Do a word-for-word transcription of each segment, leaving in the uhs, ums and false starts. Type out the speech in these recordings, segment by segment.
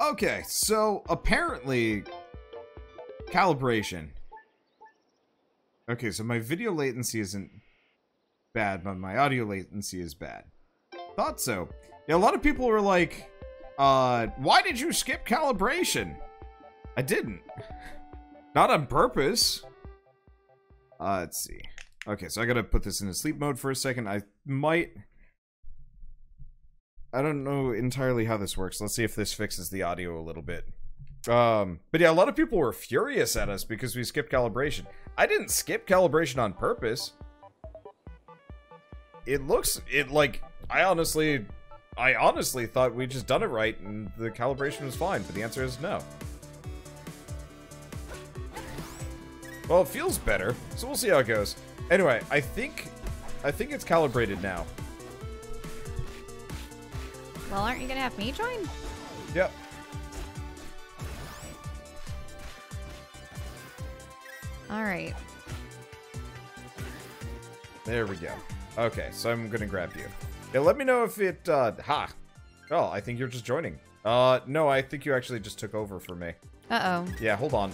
Okay, so apparently... Calibration. Okay, so my video latency isn't bad, but my audio latency is bad. Thought so. Yeah, a lot of people were like, uh, why did you skip calibration? I didn't. Not on purpose. Uh, let's see. Okay, so I gotta put this into sleep mode for a second. I might... I don't know entirely how this works. Let's see if this fixes the audio a little bit. Um, but yeah, a lot of people were furious at us because we skipped calibration. I didn't skip calibration on purpose. It looks... It, like, I honestly... I honestly thought we'd just done it right and the calibration was fine, but the answer is no. Well, it feels better, so we'll see how it goes. Anyway, I think... I think it's calibrated now. Well, aren't you gonna have me join? Yep. Alright. There we go. Okay, so I'm gonna grab you. Yeah, let me know if it, uh, ha! Oh, I think you're just joining. Uh, no, I think you actually just took over for me. Uh-oh. Yeah, hold on.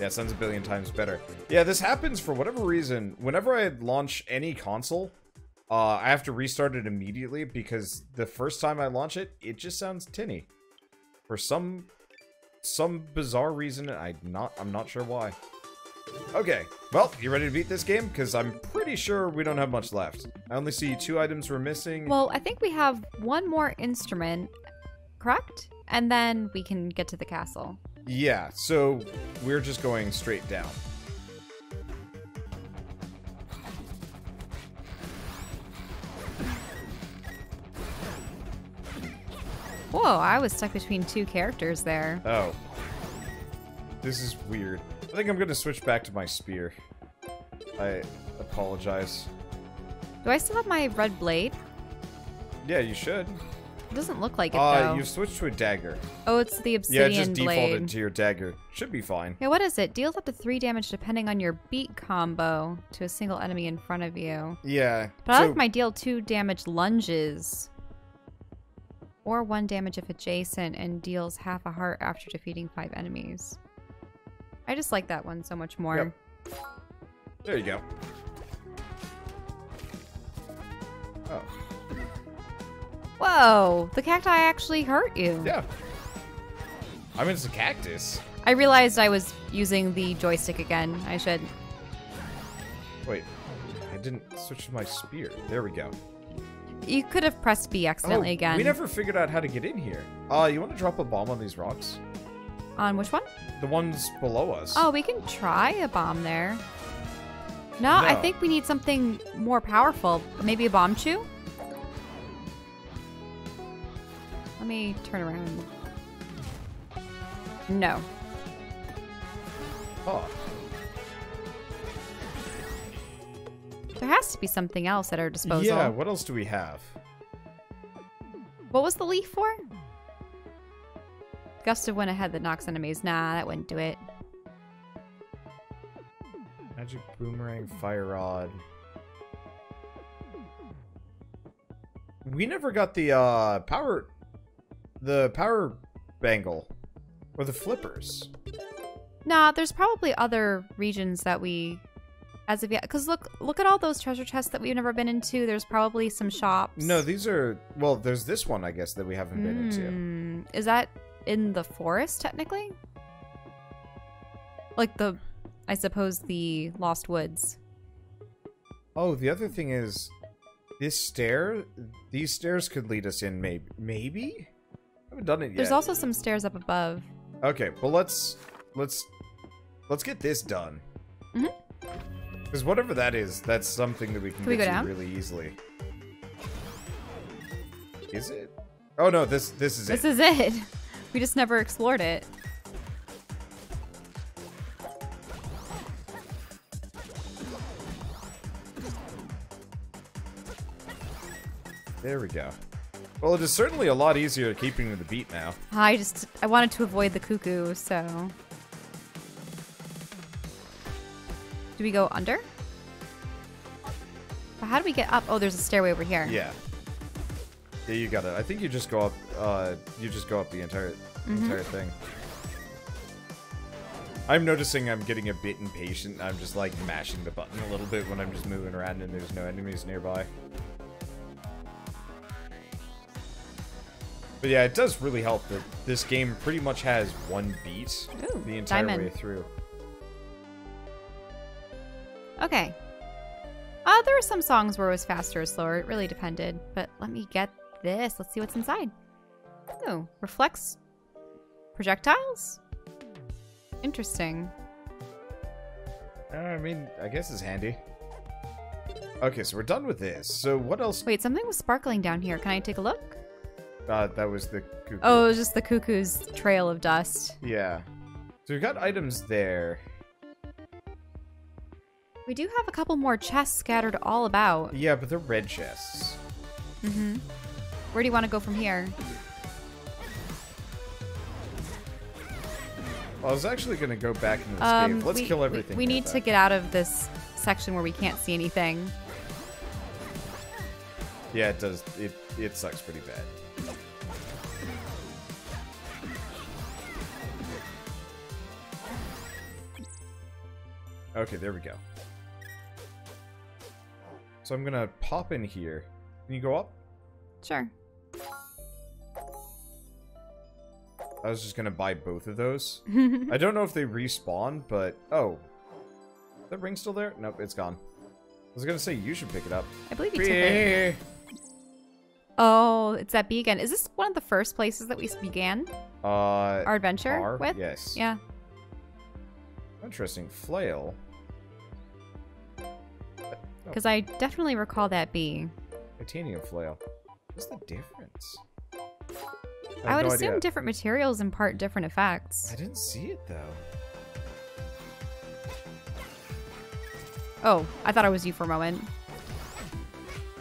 Yeah, sounds a billion times better. Yeah, this happens for whatever reason. Whenever I launch any console, uh, I have to restart it immediately because the first time I launch it, it just sounds tinny. For some some bizarre reason, I not I'm not sure why. Okay, well, you ready to beat this game? Because I'm pretty sure we don't have much left. I only see two items we're missing. Well, I think we have one more instrument, correct? And then we can get to the castle. Yeah, so we're just going straight down. Whoa, I was stuck between two characters there. Oh. This is weird. I think I'm going to switch back to my spear. I apologize. Do I still have my red blade? Yeah, you should. It doesn't look like it, uh, though. You've switched to a dagger. Oh, it's the obsidian blade. Yeah, just defaulted blade. To your dagger. Should be fine. Yeah, what is it? Deals up to three damage depending on your beat combo to a single enemy in front of you. Yeah. But so I like my deal two damage lunges. Or one damage if adjacent and deals half a heart after defeating five enemies. I just like that one so much more. Yep. There you go. Oh. Whoa, the cacti actually hurt you. Yeah. I mean, it's a cactus. I realized I was using the joystick again. I should. Wait, I didn't switch to my spear. There we go. You could have pressed B accidentally oh, again. We never figured out how to get in here. Uh, you want to drop a bomb on these rocks? On which one? The ones below us. Oh, we can try a bomb there. No, no. I think we need something more powerful. Maybe a bomb chew? Let me turn around. No. Oh. There has to be something else at our disposal. Yeah, what else do we have? What was the leaf for? Gust of wind ahead that knocks enemies. Nah, that wouldn't do it. Magic boomerang, fire rod. We never got the uh, power... The power bangle. Or the flippers. Nah, there's probably other regions that we... As of yet... Because look, look at all those treasure chests that we've never been into. There's probably some shops. No, these are... Well, there's this one, I guess, that we haven't been mm, into. Is that in the forest, technically? Like the... I suppose the Lost Woods. Oh, the other thing is... This stair... These stairs could lead us in, maybe? Maybe? Done it yet. There's also some stairs up above. Okay, well let's let's let's get this done. Because mm-hmm. whatever that is, that's something that we can, can get we to really easily. Is it? Oh no, this this is this it. This is it. We just never explored it. There we go. Well, it is certainly a lot easier keeping with the beat now. I just... I wanted to avoid the cuckoo, so... Do we go under? But how do we get up? Oh, there's a stairway over here. Yeah. Yeah, you got it. I think you just go up uh, you just go up the entire mm-hmm. entire thing. I'm noticing I'm getting a bit impatient. I'm just like mashing the button a little bit when I'm just moving around and there's no enemies nearby. But yeah, it does really help that this game pretty much has one beat Ooh, the entire diamond. way through. Okay. Uh, there were some songs where it was faster or slower. It really depended. But let me get this. Let's see what's inside. Oh, reflects projectiles? Interesting. Uh, I mean, I guess it's handy. Okay, so we're done with this. So what else? Wait, something was sparkling down here. Can I take a look? Uh, that was the cuckoo. Oh, it was just the cuckoo's trail of dust. Yeah. So we've got items there. We do have a couple more chests scattered all about. Yeah, but they're red chests. Mm-hmm. Where do you want to go from here? Well, I was actually going to go back into this um, cave. Let's we, kill everything. We, we need that. to get out of this section where we can't see anything. Yeah, it does. It, it sucks pretty bad. Okay, there we go. So I'm gonna pop in here. Can you go up? Sure. I was just gonna buy both of those. I don't know if they respawn, but oh, is that ring still there? Nope, it's gone. I was gonna say you should pick it up. I believe you took it. Oh, it's that bee again. Is this one of the first places that we began uh, our adventure our, with? Yes. Yeah. Interesting flail. Because I definitely recall that bee. Titanium flail. What's the difference? I, I would no assume idea. different materials impart different effects. I didn't see it though. Oh, I thought it was you for a moment.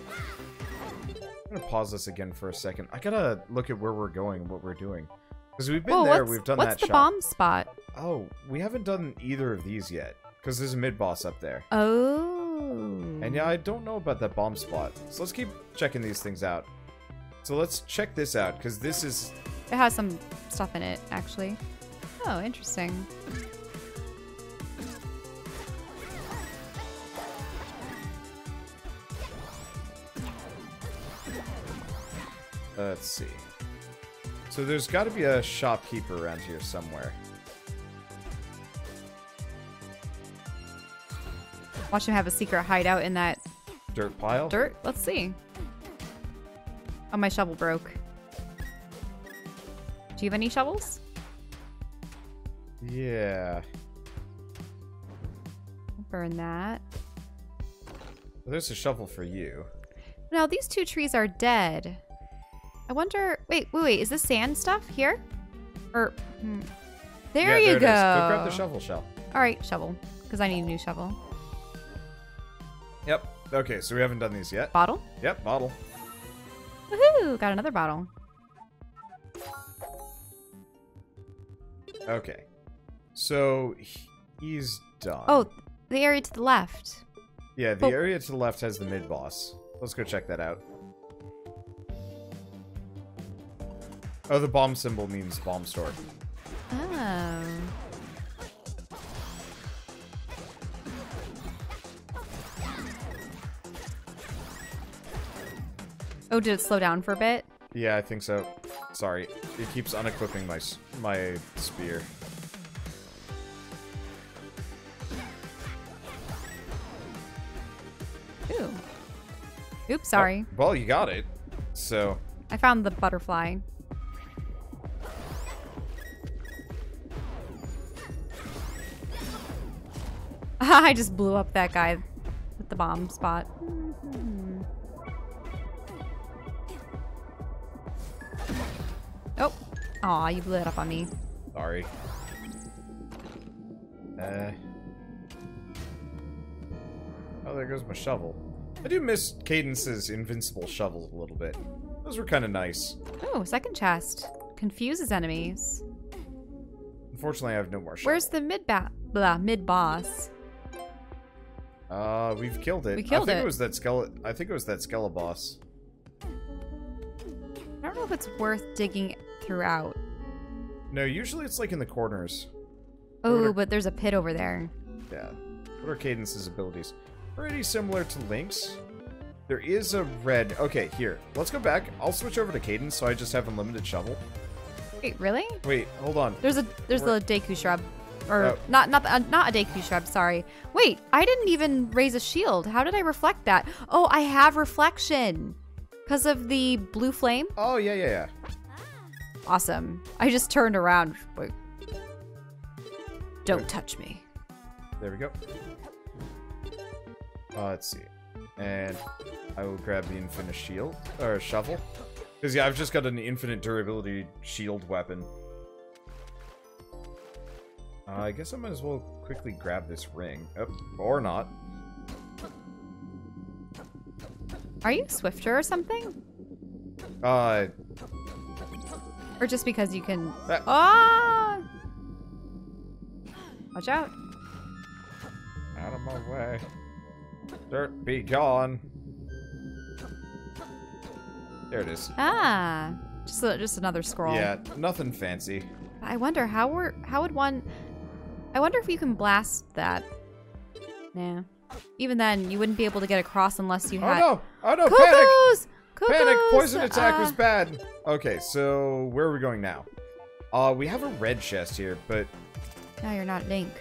I'm gonna pause this again for a second. I gotta look at where we're going and what we're doing. Because we've been Whoa, there, we've done what's that What's the shop. bomb spot? Oh, we haven't done either of these yet. Because there's a mid-boss up there. Oh. And yeah, I don't know about that bomb spot. So let's keep checking these things out. So let's check this out, because this is... It has some stuff in it, actually. Oh, interesting. Let's see. So there's got to be a shopkeeper around here somewhere. Watch him have a secret hideout in that... Dirt pile? Dirt? Let's see. Oh, my shovel broke. Do you have any shovels? Yeah. Burn that. Well, there's a shovel for you. Now, these two trees are dead. I wonder... Wait, wait, wait. Is this sand stuff here? Or... Hmm. There yeah, you there go. It is. Go grab the shovel shell. All right, shovel. Because I need a new shovel. Yep. Okay, so we haven't done these yet. Bottle? Yep, bottle. Woohoo! Got another bottle. Okay. So, he's done. Oh, the area to the left. Yeah, the oh. area to the left has the mid-boss. Let's go check that out. Oh, the bomb symbol means bomb store. Oh. Oh, did it slow down for a bit? Yeah, I think so. Sorry. It keeps unequipping my my spear. Ooh. Oops, sorry. Oh, well, you got it. So... I found the butterfly. I just blew up that guy with the bomb spot. Mm-hmm. Oh, aw, you blew it up on me. Sorry. Uh. Oh, there goes my shovel. I do miss Cadence's invincible shovels a little bit. Those were kind of nice. Oh, second chest. Confuses enemies. Unfortunately, I have no more shovel. Where's the mid-ba- blah, mid-boss? Uh, we've killed it. We killed it. I think it was that skele- I think it was that skele boss. I don't know if it's worth digging throughout. No, usually it's like in the corners. Oh, but there's a pit over there. Yeah. What are Cadence's abilities? Pretty similar to Link's. There is a red... Okay, here. Let's go back. I'll switch over to Cadence so I just have unlimited shovel. Wait, really? Wait, hold on. There's a there's We're... the Deku shrub. Or, oh. not not uh, not a Deku shrub, sorry. Wait, I didn't even raise a shield. How did I reflect that? Oh, I have reflection. Because of the blue flame? Oh, yeah, yeah, yeah. Awesome. I just turned around. Wait. Don't touch me. There we go. Uh, let's see. And I will grab the infinite shield. Or shovel. Because, yeah, I've just got an infinite durability shield weapon. Uh, I guess I might as well quickly grab this ring. Oh, or not. Are you swifter or something? Uh. Or just because you can... Uh, oh! Watch out. Out of my way. Dirt be gone. There it is. Ah. Just a, just another scroll. Yeah, nothing fancy. I wonder how we're how would one I wonder if you can blast that. Nah. Even then you wouldn't be able to get across unless you had... Oh no! Oh no, Cuckoos! Panic! Cuckoos! Panic! Poison attack uh... was bad. Okay, so where are we going now? Uh we have a red chest here, but no, you're not Link.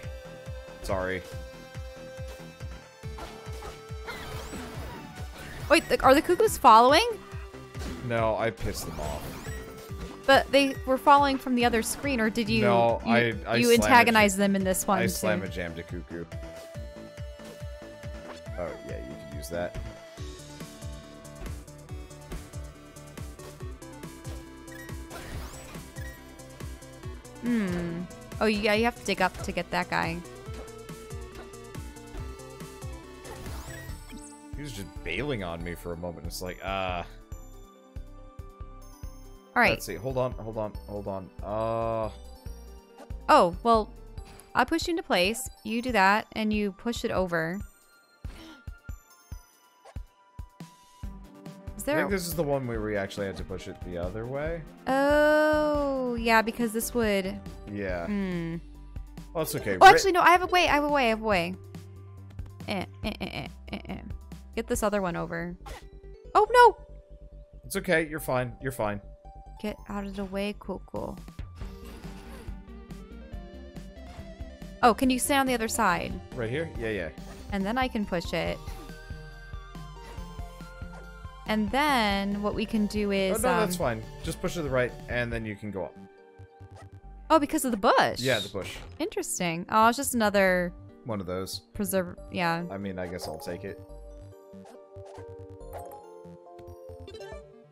Sorry. Wait, the, are the cuckoos following? No, I pissed them off. But they were following from the other screen, or did you? No, you, I, I you antagonized them in this one. I slam a jammed a cuckoo. Oh yeah, you could use that. Hmm. Oh yeah, you have to dig up to get that guy. He was just bailing on me for a moment. It's like, ah. Uh... All right. Let's see. Hold on. Hold on. Hold on. Uh. Oh well, I push you into place. You do that, and you push it over. Is there? I think this is the one where we actually had to push it the other way. Oh yeah, because this would. Yeah. Hmm. Well, it's okay. Oh, actually, no. I have a way. I have a way. I have a way. Eh, eh, eh, eh, eh, eh. Get this other one over. Oh, no! It's okay. You're fine. You're fine. Get out of the way, Coco. Oh, can you stay on the other side? Right here? Yeah, yeah. And then I can push it. And then what we can do is... Oh, no, um, that's fine. Just push to the right, and then you can go up. Oh, because of the bush? Yeah, the bush. Interesting. Oh, it's just another... One of those. Preserve... Yeah. I mean, I guess I'll take it.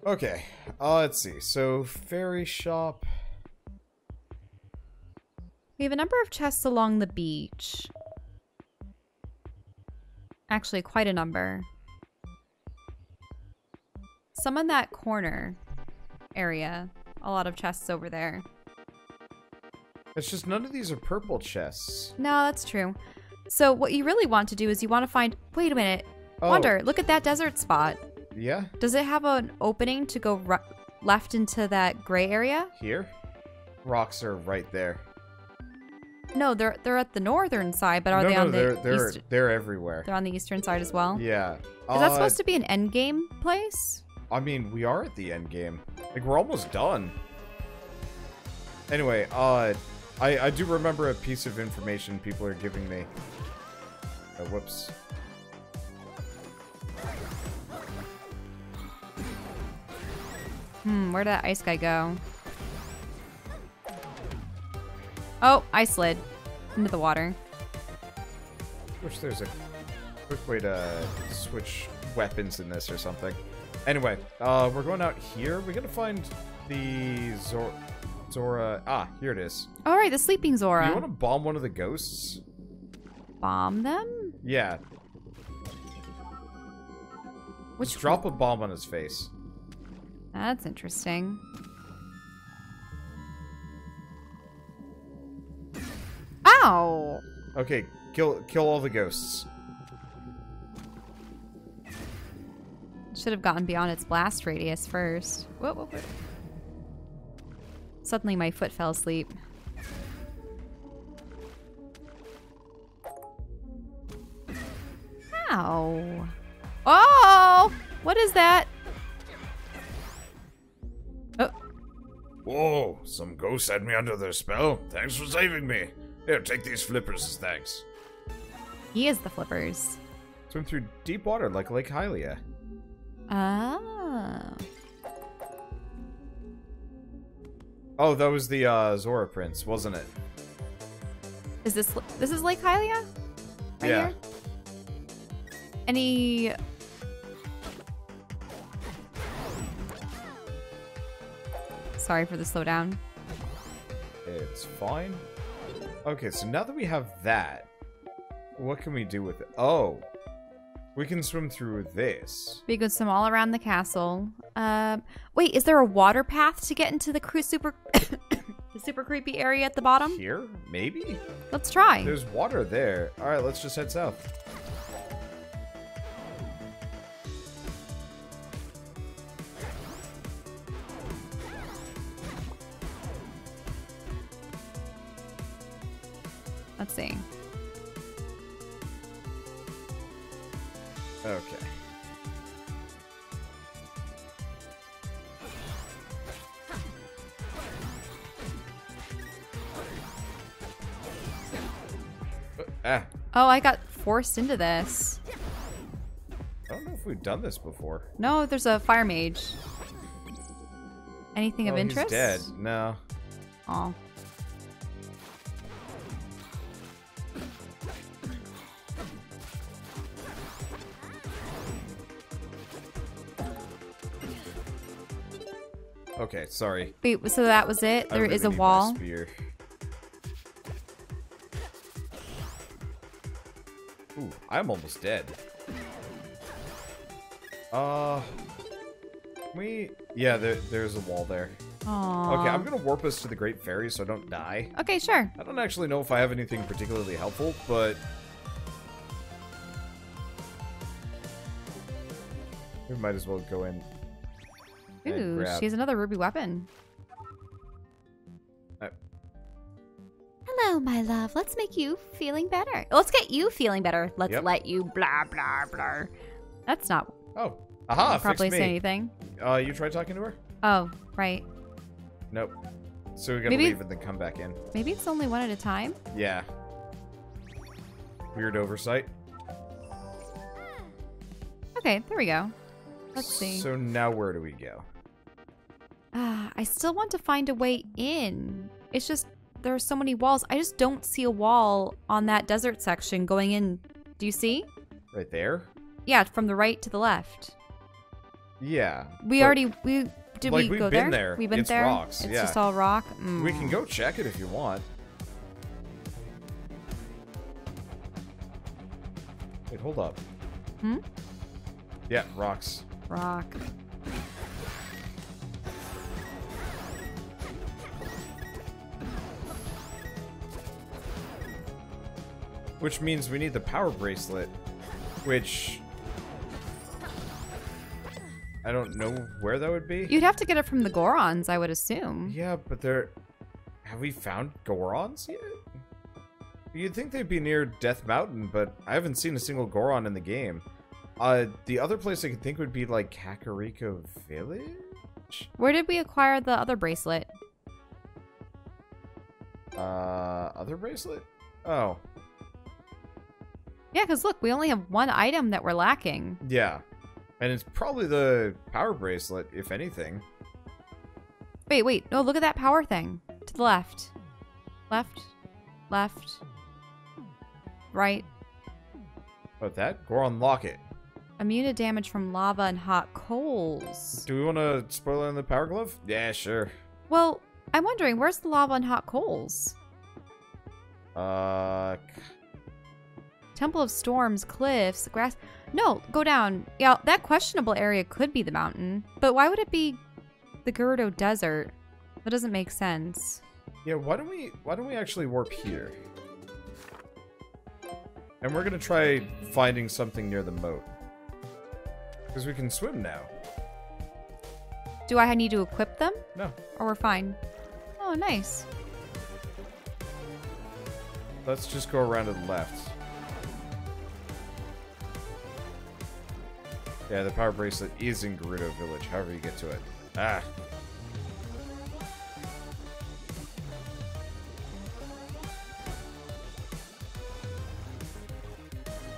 Okay, uh, let's see. So, fairy shop. We have a number of chests along the beach. Actually, quite a number. Some in that corner area. A lot of chests over there. It's just none of these are purple chests. No, that's true. So, what you really want to do is you want to find... Wait a minute. Oh. Wander, look at that desert spot. Yeah. Does it have an opening to go r left into that gray area? Here? Rocks are right there. No, they're they're at the northern side, but are no, they no, on they're, the they're, east they're everywhere. They're on the eastern side as well? Yeah. Is uh, that supposed to be an end game place? I mean, we are at the end game. Like, we're almost done. Anyway, uh, I, I do remember a piece of information people are giving me. Oh, whoops. Hmm, where'd that ice guy go? Oh, I slid into the water. Wish there's a quick way to switch weapons in this or something. Anyway, uh, we're going out here. We're gonna find the Zora. Zora. Ah, here it is. All right, the sleeping Zora. You want to bomb one of the ghosts? Bomb them? Yeah. Which Just drop a bomb on his face. That's interesting. Ow! Okay, kill kill all the ghosts. should have gotten beyond its blast radius first. Whoa, whoa, whoa. Suddenly my foot fell asleep. How? Oh! What is that? Oh. Whoa, some ghosts had me under their spell. Thanks for saving me. Here, take these flippers as thanks. He is the flippers. Swim through deep water like Lake Hylia. Ah. Oh, that was the uh, Zora Prince, wasn't it? Is this this is Lake Hylia? Right yeah. Here? Any. Sorry for the slowdown. It's fine. Okay, so now that we have that, what can we do with it? Oh, we can swim through this. We can swim all around the castle. Uh, wait, is there a water path to get into the cre super, the super creepy area at the bottom? Here, maybe. Let's try. There's water there. All right, let's just head south. Let's see. Okay. Ah. Oh, I got forced into this. I don't know if we've done this before. No, there's a fire mage. Anything oh, of interest? He's dead. No. Oh. Okay, sorry. Wait, so that was it? There really is a wall. Spear. Ooh, I'm almost dead. Uh, we yeah, there there's a wall there. Aww. Okay, I'm gonna warp us to the Great Fairy so I don't die. Okay, sure. I don't actually know if I have anything particularly helpful, but we might as well go in. Ooh, she has another ruby weapon. Uh, Hello, my love. Let's make you feeling better. Let's get you feeling better. Let's yep. let you blah, blah, blah. That's not... Oh, aha, probably say anything. Uh, you tried talking to her? Oh, right. Nope. So we gotta maybe, leave and then come back in. Maybe it's only one at a time? Yeah. Weird oversight. Okay, there we go. Let's see. So now where do we go? Ah, I still want to find a way in. It's just there are so many walls. I just don't see a wall on that desert section going in. Do you see? Right there? Yeah, from the right to the left. Yeah. We already we did like we go there? there? We've been it's there. Rocks, it's yeah. just all rock. Mm. We can go check it if you want. Wait, hold up. Hmm? Yeah, rocks. Rock. Which means we need the power bracelet, which I don't know where that would be. You'd have to get it from the Gorons, I would assume. Yeah, but they're... Have we found Gorons yet? You'd think they'd be near Death Mountain, but I haven't seen a single Goron in the game. Uh, the other place I could think would be, like, Kakariko Village? Where did we acquire the other bracelet? Uh, other bracelet? Oh. Yeah, because look, we only have one item that we're lacking. Yeah. And it's probably the power bracelet, if anything. Wait, wait. No, look at that power thing. To the left. Left. Left. Right. About that? Goron Locket. Immune to damage from lava and hot coals. Do we want to spoil it in the power glove? Yeah, sure. Well, I'm wondering, where's the lava and hot coals? Uh. Temple of Storms, cliffs, grass. No, go down. Yeah, that questionable area could be the mountain, but why would it be the Gerudo Desert? That doesn't make sense. Yeah, why don't we? Why don't we actually warp here? And we're gonna try finding something near the moat. Because we can swim now. Do I need to equip them? No. Or we're fine. Oh, nice. Let's just go around to the left. Yeah, the power bracelet is in Gerudo Village, however you get to it. Ah.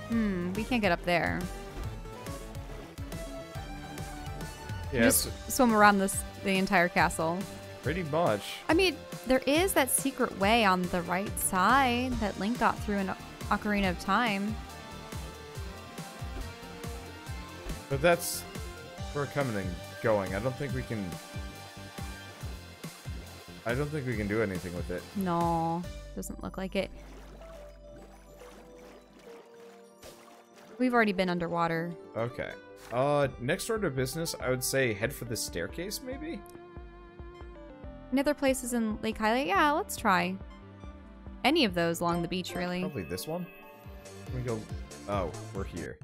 Hmm, we can't get up there. Yeah, just swim around this the entire castle. Pretty much. I mean, there is that secret way on the right side that Link got through in Ocarina of Time. But that's for coming and going. I don't think we can... I don't think we can do anything with it. No, doesn't look like it. We've already been underwater. Okay. Uh, next order of business, I would say head for the staircase, maybe? Any other places in Lake Hylia? Yeah, let's try. Any of those along the beach, really. Probably this one. Let me go... Oh, we're here.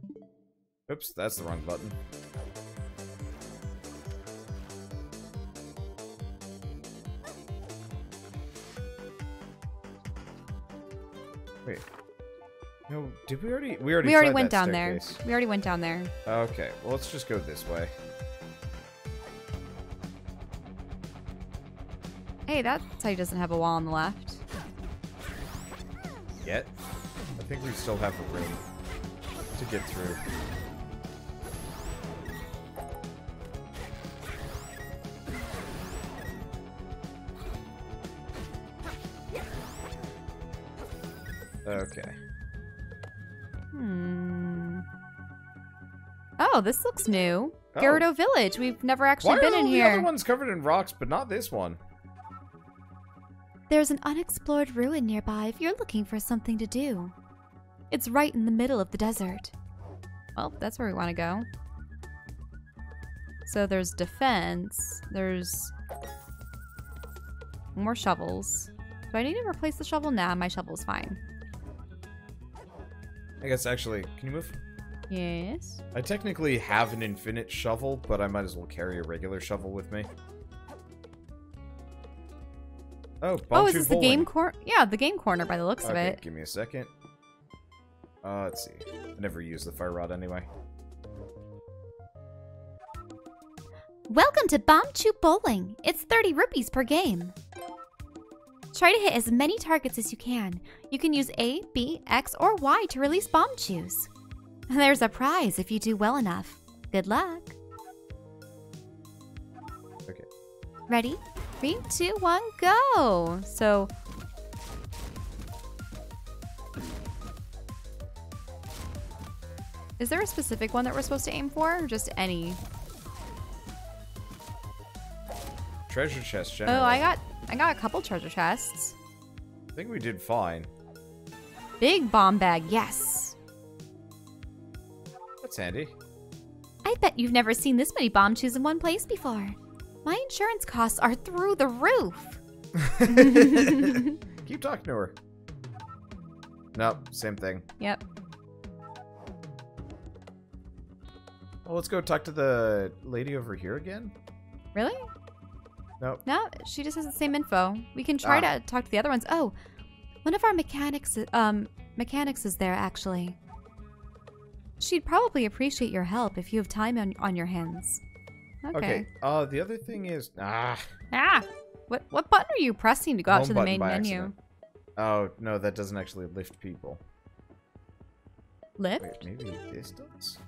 Oops, that's the wrong button. Wait. No, did we already? We already. We already went down there. We already went down there. Okay, well let's just go this way. Hey, that's how he doesn't have a wall on the left. Yet, I think we still have a room to get through. Okay. Hmm. Oh, this looks new. Oh. Gerudo Village. We've never actually been in here. Why are all the other ones covered in rocks, but not this one? There's an unexplored ruin nearby if you're looking for something to do. It's right in the middle of the desert. Well, that's where we want to go. So there's defense. There's more shovels. Do I need to replace the shovel? Nah, my shovel's fine. I guess, actually, can you move? Yes. I technically have an infinite shovel, but I might as well carry a regular shovel with me. Oh, oh, is this bowling. The game corner? Yeah, the game corner by the looks okay, of it. Give me a second. Uh, let's see. I never used the fire rod anyway. Welcome to Bomchu Bowling. It's thirty rupees per game. Try to hit as many targets as you can. You can use A, B, X, or Y to release bomb chews. There's a prize if you do well enough. Good luck. Okay. Ready? Three, two, one, go. So. Is there a specific one that we're supposed to aim for, or just any? Treasure chest generally. Oh, I got. I got a couple treasure chests. I think we did fine. Big bomb bag, yes. That's handy. I bet you've never seen this many bomb chews in one place before. My insurance costs are through the roof. Keep talking to her. Nope, same thing. Yep. Well, let's go talk to the lady over here again. Really? Nope. No, she just has the same info. We can try ah. to talk to the other ones. Oh, one of our mechanics um, mechanics is there, actually. She'd probably appreciate your help if you have time on, on your hands. Okay. Okay. Uh, the other thing is... Ah. Ah. What, what button are you pressing to go Home out to the main menu? Accident. Oh, no, that doesn't actually lift people. Lift? Wait, maybe this does?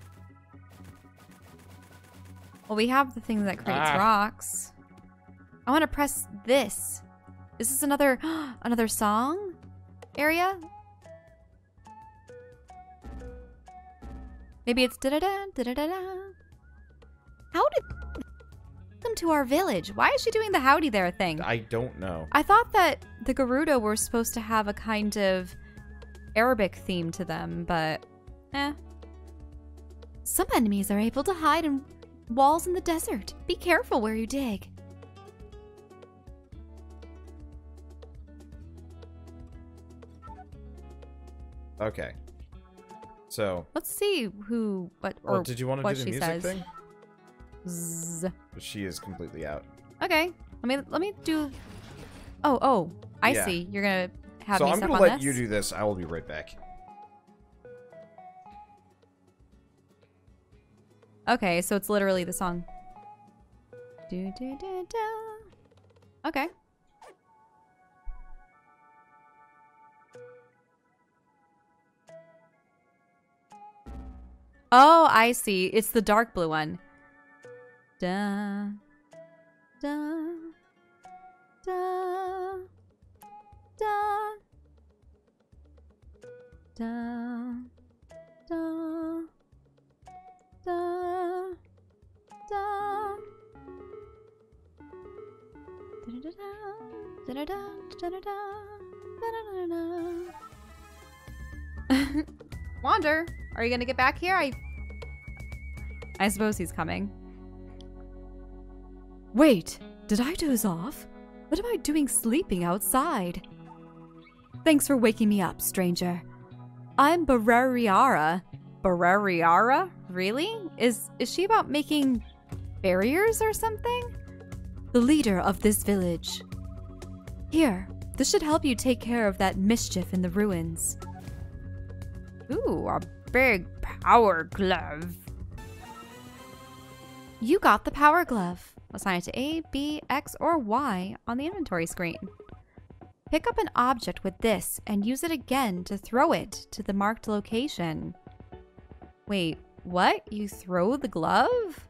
Well, we have the thing that creates ah. rocks. I want to press this. Is this another another song area? Maybe it's da da da da da da. How did come to our village? Why is she doing the howdy there thing? I don't know. I thought that the Gerudo were supposed to have a kind of Arabic theme to them, but eh. Some enemies are able to hide in walls in the desert. Be careful where you dig. Okay, So let's see who what or oh, did you want to do the music says. thing? Z she is completely out. Okay. Let me let me do Oh, oh. I yeah. see. You're gonna have so me. So I'm gonna on let this? you do this. I will be right back. Okay, so it's literally the song. Do, do, do, do. Okay. Oh, I see. It's the dark blue one. Da, da, da, da, da, da, da, da. Wander, are you gonna get back here? I I suppose he's coming. Wait, did I doze off? What am I doing sleeping outside? Thanks for waking me up, stranger. I'm Barariara. Barariara? Really? Is is she about making barriers or something? The leader of this village. Here, this should help you take care of that mischief in the ruins. Ooh, a big power glove. You got the power glove. Assign it to A, B, X, or Y on the inventory screen. Pick up an object with this and use it again to throw it to the marked location. Wait, what? You throw the glove?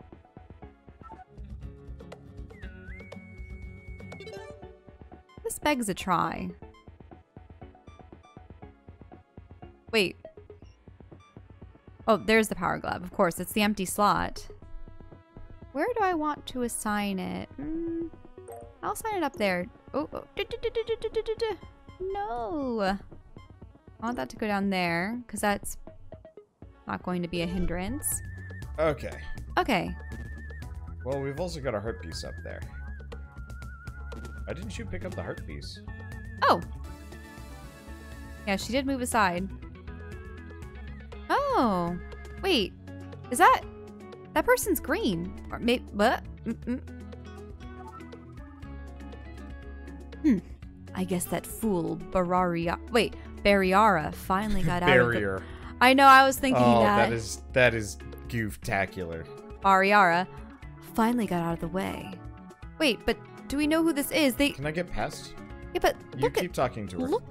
This begs a try. Wait. Oh, there's the power glove. Of course, it's the empty slot. Where do I want to assign it? Mm, I'll assign it up there. Oh, oh. Du, du, du, du, du, du, du, du. No. I want that to go down there because that's not going to be a hindrance. Okay. Okay. Well, we've also got a heart piece up there. Why didn't you pick up the heart piece? Oh. Yeah, she did move aside. Oh. Wait. Is that... That person's green. Or maybe... What? Mm-mm. Hmm. I guess that fool Barariara... Wait. Barariara finally got out of the... I know, I was thinking oh, that. Oh, that is... That is goof-tacular. Barariara finally got out of the way. Wait, but... Do we know who this is? They Can I get past? Yeah, but look You keep at, talking to her. Look,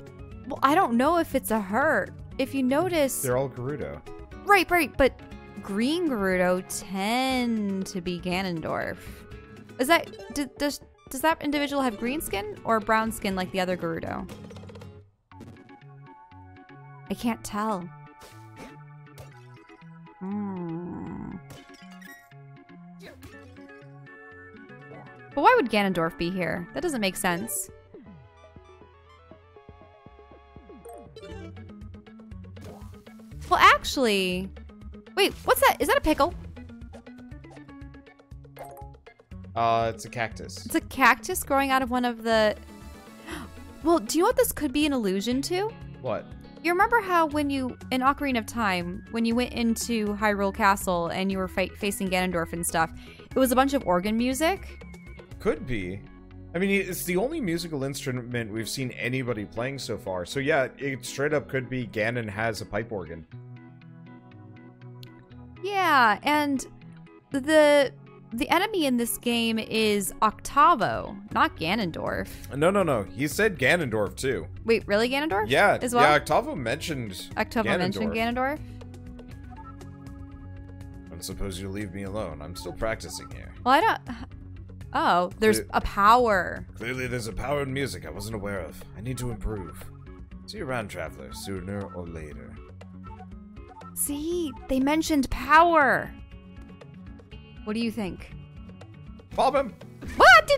well, I don't know if it's a her. If you notice... They're all Gerudo. Right, right, but green Gerudo tend to be Ganondorf. Is that... Do, does, does that individual have green skin or brown skin like the other Gerudo? I can't tell. Hmm... But why would Ganondorf be here? That doesn't make sense. Well, actually... Wait, what's that? Is that a pickle? Uh, it's a cactus. It's a cactus growing out of one of the... Well, do you know what this could be an allusion to? What? You remember how when you... In Ocarina of Time, when you went into Hyrule Castle and you were fight facing Ganondorf and stuff, it was a bunch of organ music? Could be. I mean, it's the only musical instrument we've seen anybody playing so far. So yeah, it straight up could be Ganon has a pipe organ. Yeah, and the the enemy in this game is Octavo, not Ganondorf. No, no, no. He said Ganondorf too. Wait, really Ganondorf? Yeah. As well? Yeah, Octavo mentioned Octavo Ganondorf. mentioned Ganondorf. I suppose you leave me alone. I'm still practicing here. Well, I don't... Oh, there's Cle a power. Clearly there's a power in music I wasn't aware of. I need to improve. See you around, traveler, sooner or later. See? They mentioned power. What do you think? Bomb him! What?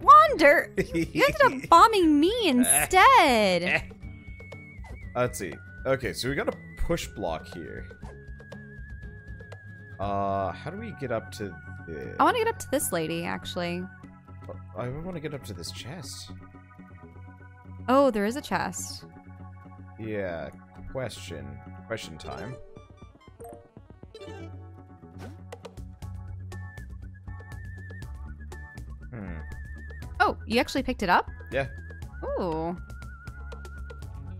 Wander! You ended up bombing me instead. Let's see. Okay, so we got a push block here. Uh, how do we get up to... I want to get up to this lady, actually. I want to get up to this chest. Oh, there is a chest. Yeah. question. Question time. Hmm. Oh, you actually picked it up? Yeah. Ooh.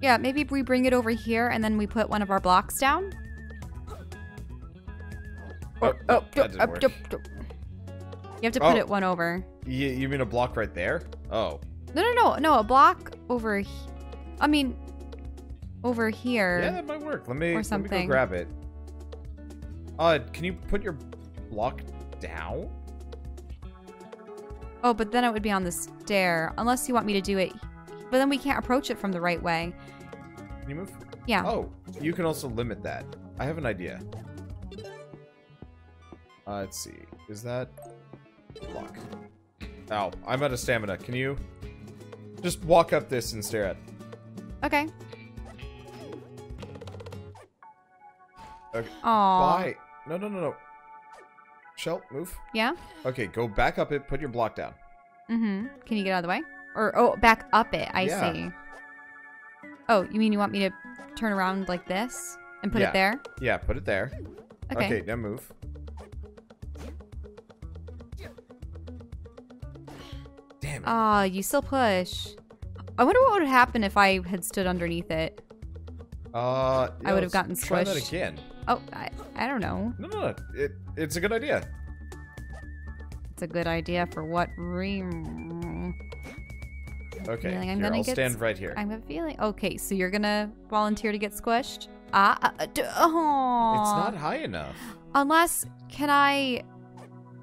Yeah, maybe we bring it over here and then we put one of our blocks down. Oh, oh, that didn't work. You have to put oh. it one over. You, you mean a block right there? Oh. No, no, no, no, a block over here. I mean, over here. Yeah, that might work. Let me, or something. Let me go grab it. Uh, can you put your block down? Oh, but then it would be on the stair. Unless you want me to do it. But then we can't approach it from the right way. Can you move? Yeah. Oh, you can also limit that. I have an idea. Uh, let's see. Is that... block. Ow, I'm out of stamina. Can you just walk up this and stare at it? Okay. Okay. Aww. Bye. No, no, no, no. Shell, move. Yeah? Okay, go back up it. Put your block down. Mm-hmm. Can you get out of the way? Or, oh, back up it. I yeah. see. Oh, you mean you want me to turn around like this and put yeah. it there? Yeah, put it there. Okay. Okay, now move. Damn it. Ah, uh, you still push. I wonder what would happen if I had stood underneath it. Uh, yeah, I would have gotten squished. Try that again. Oh, I, I don't know. No, no, no. It, it's a good idea. It's a good idea for what reason? Okay, I'm here, gonna I'll get stand right here. I'm feeling... Okay, so you're gonna volunteer to get squished? Ah, uh, uh, oh. It's not high enough. Unless, can I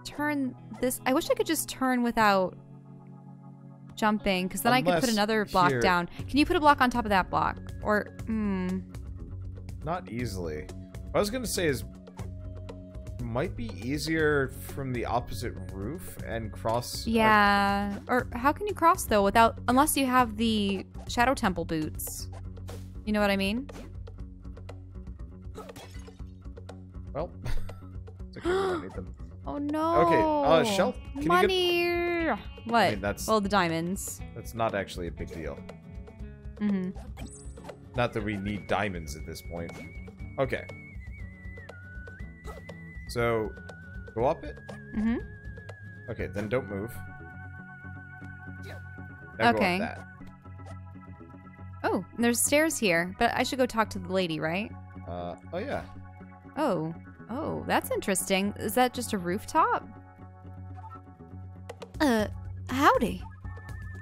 turn this... I wish I could just turn without... jumping, because then Unless I could put another block here. down. Can you put a block on top of that block? Or, hmm. Not easily. What I was going to say is, might be easier from the opposite roof and cross. Yeah. A... Or how can you cross, though, without, unless you have the Shadow Temple boots? You know what I mean? Well, it's okay, we don't need them. Oh no! Okay, uh, Shell, can Money. you get... What? I mean, that's... Well, the diamonds. That's not actually a big deal. Mm-hmm. Not that we need diamonds at this point. Okay. So, go up it? Mm-hmm. Okay, then don't move. Now okay. Go up that. Oh, there's stairs here, but I should go talk to the lady, right? Uh, oh yeah. Oh. Oh, that's interesting. Is that just a rooftop? Uh, howdy.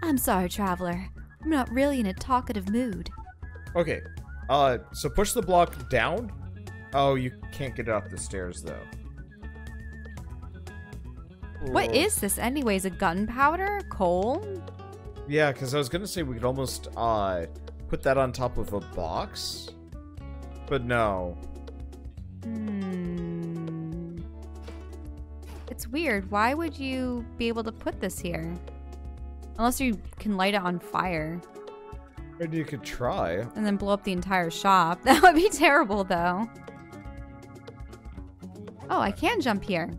I'm sorry, traveler. I'm not really in a talkative mood. Okay. Uh, so push the block down. Oh, you can't get up the stairs, though. What Ooh. is this, anyways? A gunpowder? Coal? Yeah, because I was going to say we could almost, uh, put that on top of a box. But no. Hmm. It's weird. Why would you be able to put this here? Unless you can light it on fire. Or you could try. And then blow up the entire shop. That would be terrible, though. Oh, I can jump here.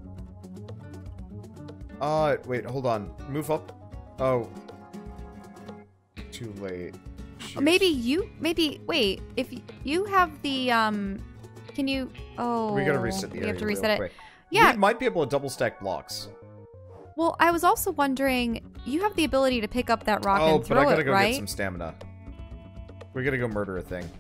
Uh, wait, hold on. Move up. Oh. Too late. Oh, maybe you... Maybe... Wait. If you have the, um... Can you? Oh, we gotta reset the area. We have to reset it. Yeah, we might be able to double stack blocks. Well, I was also wondering, you have the ability to pick up that rock and throw it, right? Oh, but I gotta go get some stamina. We gotta go murder a thing.